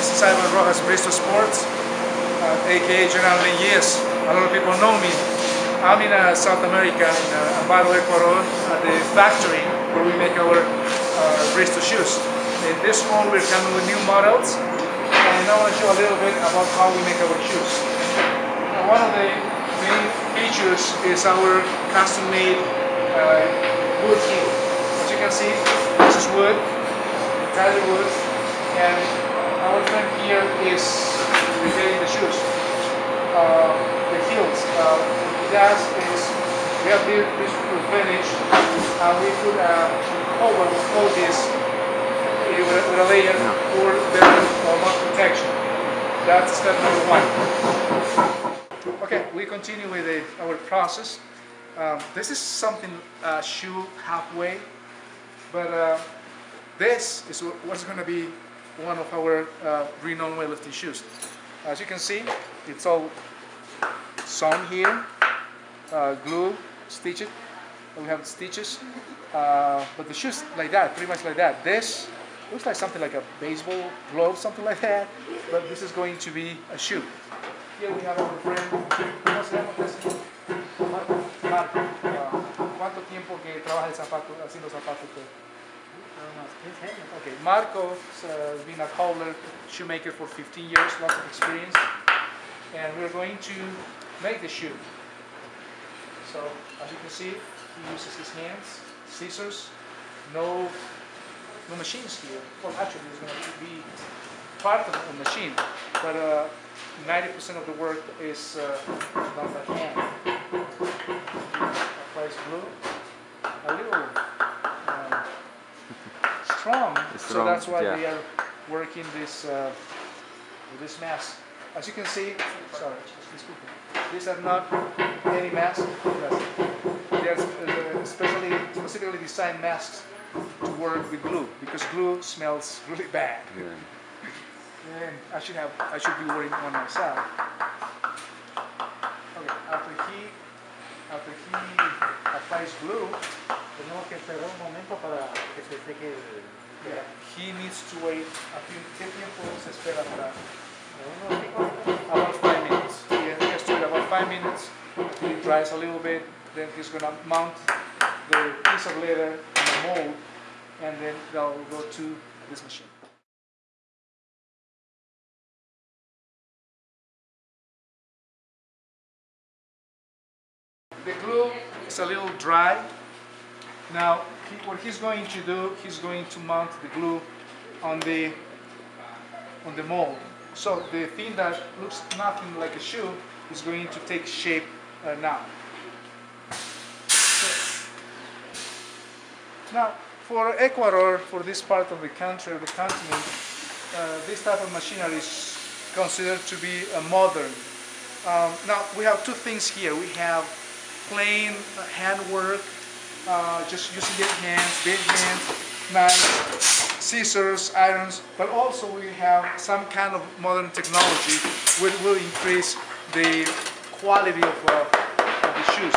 This is Simon Rojas, Risto Sports, aka General Yes. A lot of people know me. I'm in South America, in Ambato, Ecuador, at the factory where we make our Risto shoes. In this one, we're coming with new models, and I want to show a little bit about how we make our shoes. One of the main features is our custom-made wood heel. As you can see, this is wood, entirely wood, and our friend here is repairing the shoes, the heels. We have this finish, and we put a cover of all this with a layer for better mud protection. That's step number one. Okay, we continue with our process. This is something shoe halfway, but this is what's going to be one of our renowned weightlifting shoes. As you can see, it's all sewn here, glue, stitched. We have stitches, but the shoes like that, pretty much like that. This looks like something like a baseball glove, something like that, but this is going to be a shoe. Here we have our friend Marco. ¿Cuánto tiempo que trabaja el zapato, haciendo zapatos? Okay, Marco has been a cobbler, shoemaker for 15 years, lots of experience, and we're going to make the shoe. So, as you can see, he uses his hands, scissors, no machines here. Well, actually, it's going to be part of a machine, but 90% of the work is done by hand. Applies glue, a little strong, so that's why we are working this mask. As you can see, sorry, these are not any masks. They are specifically designed masks to work with glue because glue smells really bad. Yeah. And I should be wearing one myself. Okay, after he applies glue. Yeah, he needs to wait about 5 minutes. He has to wait about 5 minutes until it dries a little bit. Then he's going to mount the piece of leather in the mold, and then they'll go to this machine. The glue is a little dry. Now, what he's going to do, he's going to mount the glue on the mold. So the thing that looks nothing like a shoe is going to take shape now. So, now, for Ecuador, for this part of the country, the continent, this type of machinery is considered to be modern. Now, we have two things here. We have plain handwork, just using their hands, big hands, knives, scissors, irons, but also we have some kind of modern technology which will increase the quality of the shoes.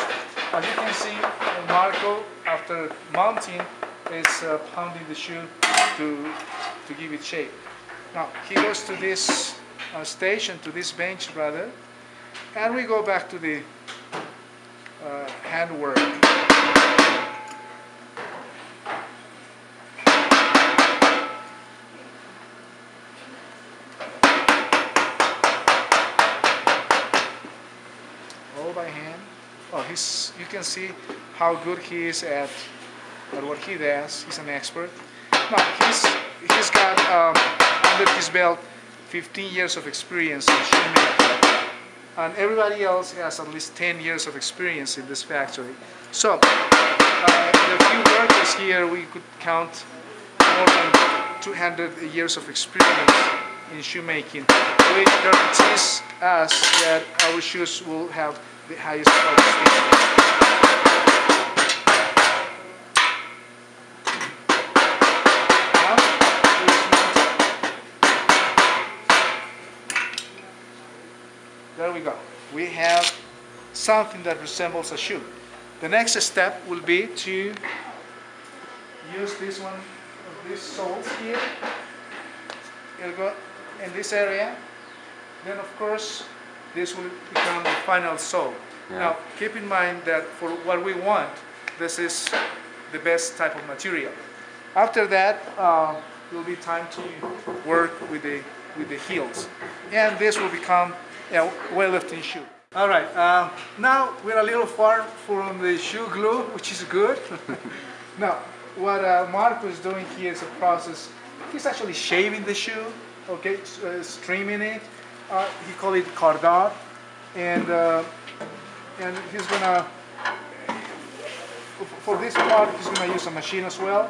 As you can see, Marco, after mounting, is pounding the shoe to give it shape. Now, he goes to this station, to this bench rather, and we go back to the handwork. By hand. Oh, you can see how good he is at what he does. He's an expert. Now, he's got under his belt 15 years of experience in shoemaking, and everybody else has at least 10 years of experience in this factory. So, the few workers here, we could count more than 200 years of experience in shoemaking, which guarantees us that our shoes will have the highest quality. There we go. We have something that resembles a shoe. The next step will be to use this one, these soles here. in this area, then of course this will become the final sole. Yeah. Now keep in mind that for what we want, this is the best type of material. After that, it will be time to work with the heels, and this will become a weightlifting shoe. All right, now we're a little far from the shoe glue, which is good. Now, what Marco is doing here is a process. He's actually shaving the shoe, okay, streaming it. He called it cardard, and he's gonna, for this part, he's gonna use a machine as well,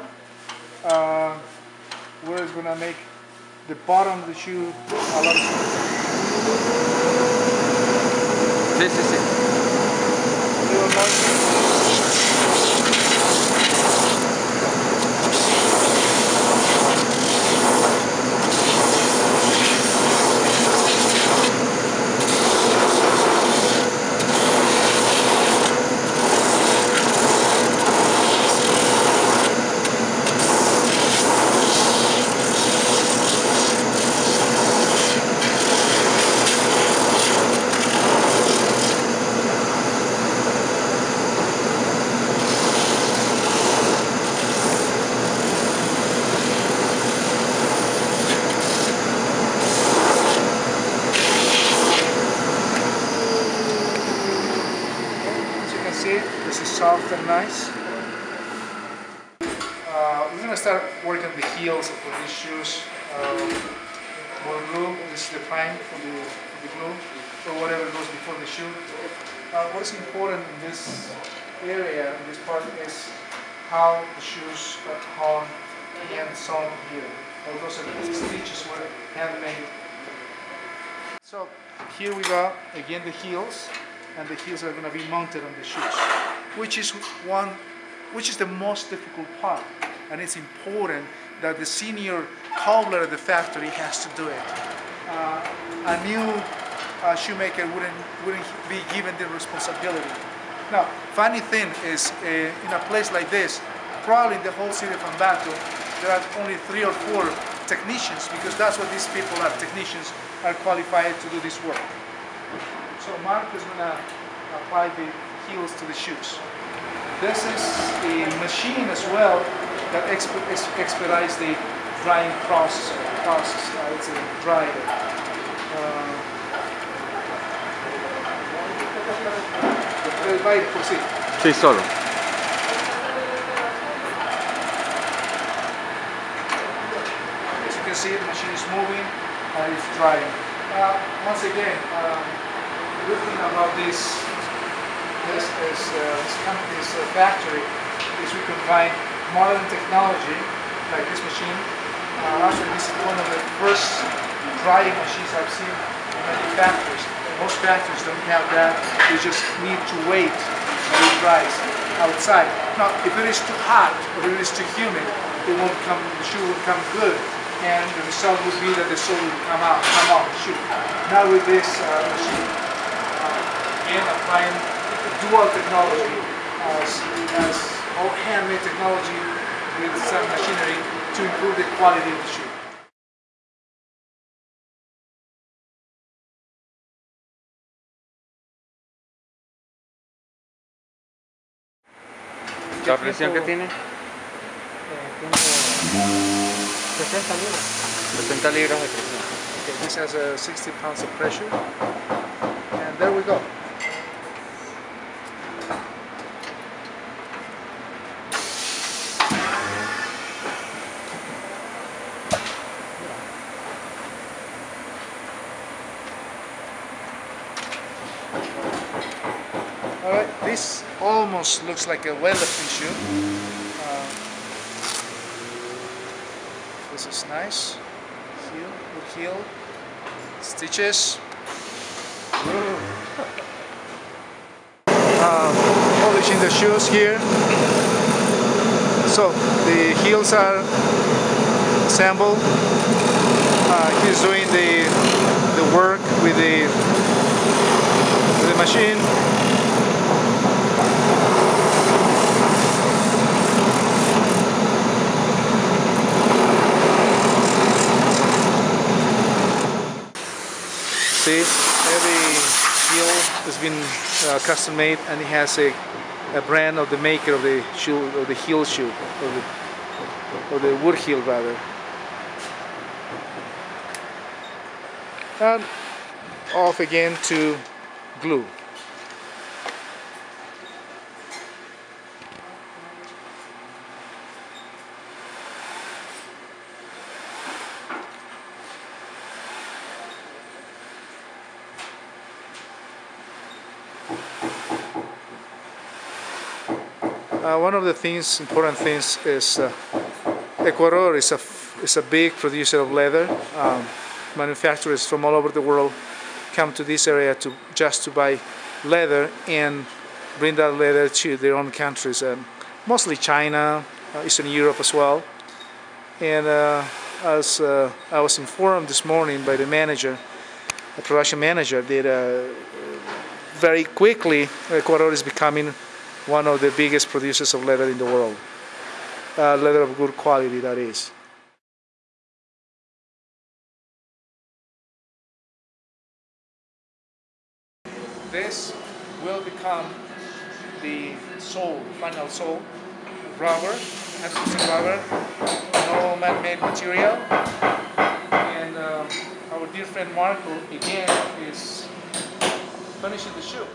where it's gonna make the bottom of the shoe a lot smoother. This is it. Soft and nice. We're going to start working the heels for these shoes. More glue, this is the prime for the glue, or whatever goes before the shoe. What's important in this area, in this part, is how the shoes are hung and sewn here. All those stitches were handmade. So here we go, again the heels, and the heels are going to be mounted on the shoes, which is the most difficult part, and it's important that the senior cobbler at the factory has to do it. A new shoemaker wouldn't be given the responsibility. Now, funny thing is, in a place like this, probably in the whole city of Ambato, there are only 3 or 4 technicians, because that's what these people are, technicians, are qualified to do this work. So Marco is going to apply the heels to the shoes. This is a machine as well that expedites the drying process. It's a dryer. Vai così. Sì, solo. As you can see, the machine is moving and it's drying. Once again, good thing about this factory is we combine modern technology like this machine. Actually, this is one of the first drying machines I've seen in many factories. Most factories don't have that. They just need to wait until it dries outside. Now, if it is too hot or if it is too humid, it won't come. The shoe will come good, and the result would be that the sole will come out the shoe. Now with this machine, again applying dual technology, as all handmade technology with some machinery to improve the quality of the shoe. ¿La presión que tiene? Tengo 60 libras. 60 libras de presión. Okay, this has 60 pounds of pressure. And there we go. This almost looks like a weightlifting shoe. This is nice. Heel, good heel, stitches. Polishing the shoes here. So the heels are assembled. He's doing the work with the machine. see every heel has been custom made, and it has a brand of the maker of the shoe, of the heel shoe, of the wood heel rather. And off again to glue. One of the things, important things, is Ecuador is a big producer of leather. Manufacturers from all over the world come to this area to just to buy leather and bring that leather to their own countries, mostly China, Eastern Europe as well. And as I was informed this morning by the manager, the production manager, that very quickly Ecuador is becoming one of the biggest producers of leather in the world. Leather of good quality, that is. This will become the sole, final sole, rubber, 100% rubber, no man-made material. And our dear friend Marco, again, is finishing the shoe.